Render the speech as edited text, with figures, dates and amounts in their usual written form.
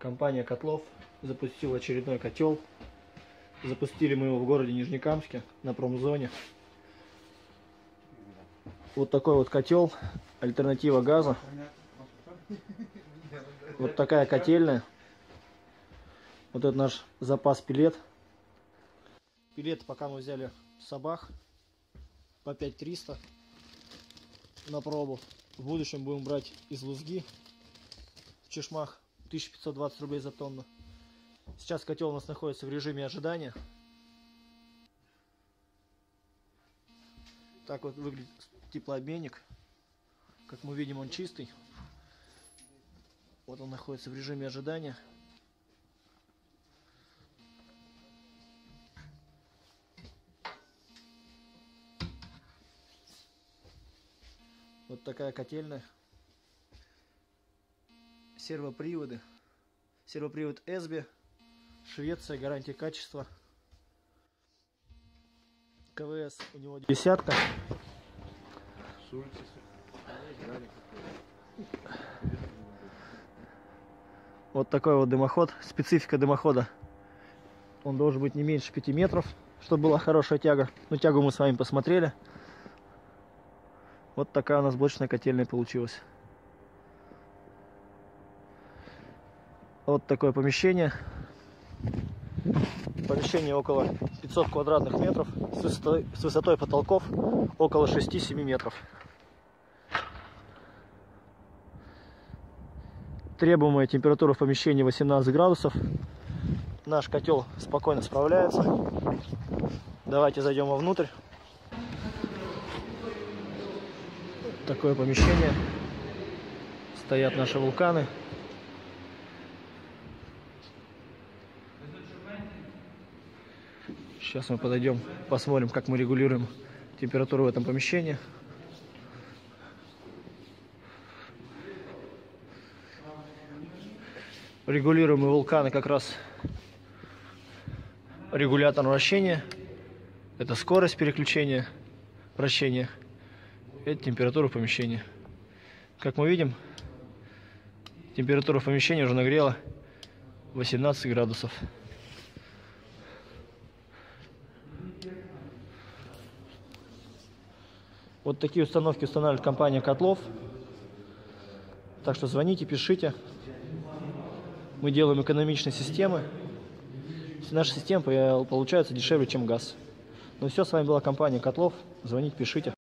Компания «КОТЛОВ» запустила очередной котел. Запустили мы его в городе Нижнекамске на промзоне. Вот такой вот котел, альтернатива газа. Вот такая котельная. Вот это наш запас пилет. Пилет пока мы взяли в Сабах по 5300 на пробу. В будущем будем брать из Лузги в Чешмах. 1520 рублей за тонну. Сейчас котел у нас находится в режиме ожидания. Так вот выглядит теплообменник. Как мы видим, он чистый. Вот он находится в режиме ожидания. Вот такая котельная. Сервоприводы. Сервопривод Эсби, Швеция, гарантия качества. КВС у него десятка. Вот такой вот дымоход. Специфика дымохода. Он должен быть не меньше 5 метров, чтобы была хорошая тяга. Ну, тягу мы с вами посмотрели. Вот такая у нас блочная котельная получилась. Вот такое помещение. Помещение около 500 квадратных метров с высотой потолков около 6-7 метров. Требуемая температура в помещении 18 градусов. Наш котел спокойно справляется. Давайте зайдем вовнутрь. Вот такое помещение. Стоят наши вулканы. Сейчас мы подойдем, посмотрим, как мы регулируем температуру в этом помещении. Регулируемые вулканы как раз регулятор вращения. Это скорость переключения вращения. Это температура помещения. Как мы видим, температура помещения уже нагрела 18 градусов. Вот такие установки устанавливает компания «КОТЛОВ». Так что звоните, пишите. Мы делаем экономичные системы. Наши системы получаются дешевле, чем газ. Ну все, с вами была компания «КОТЛОВ». Звоните, пишите.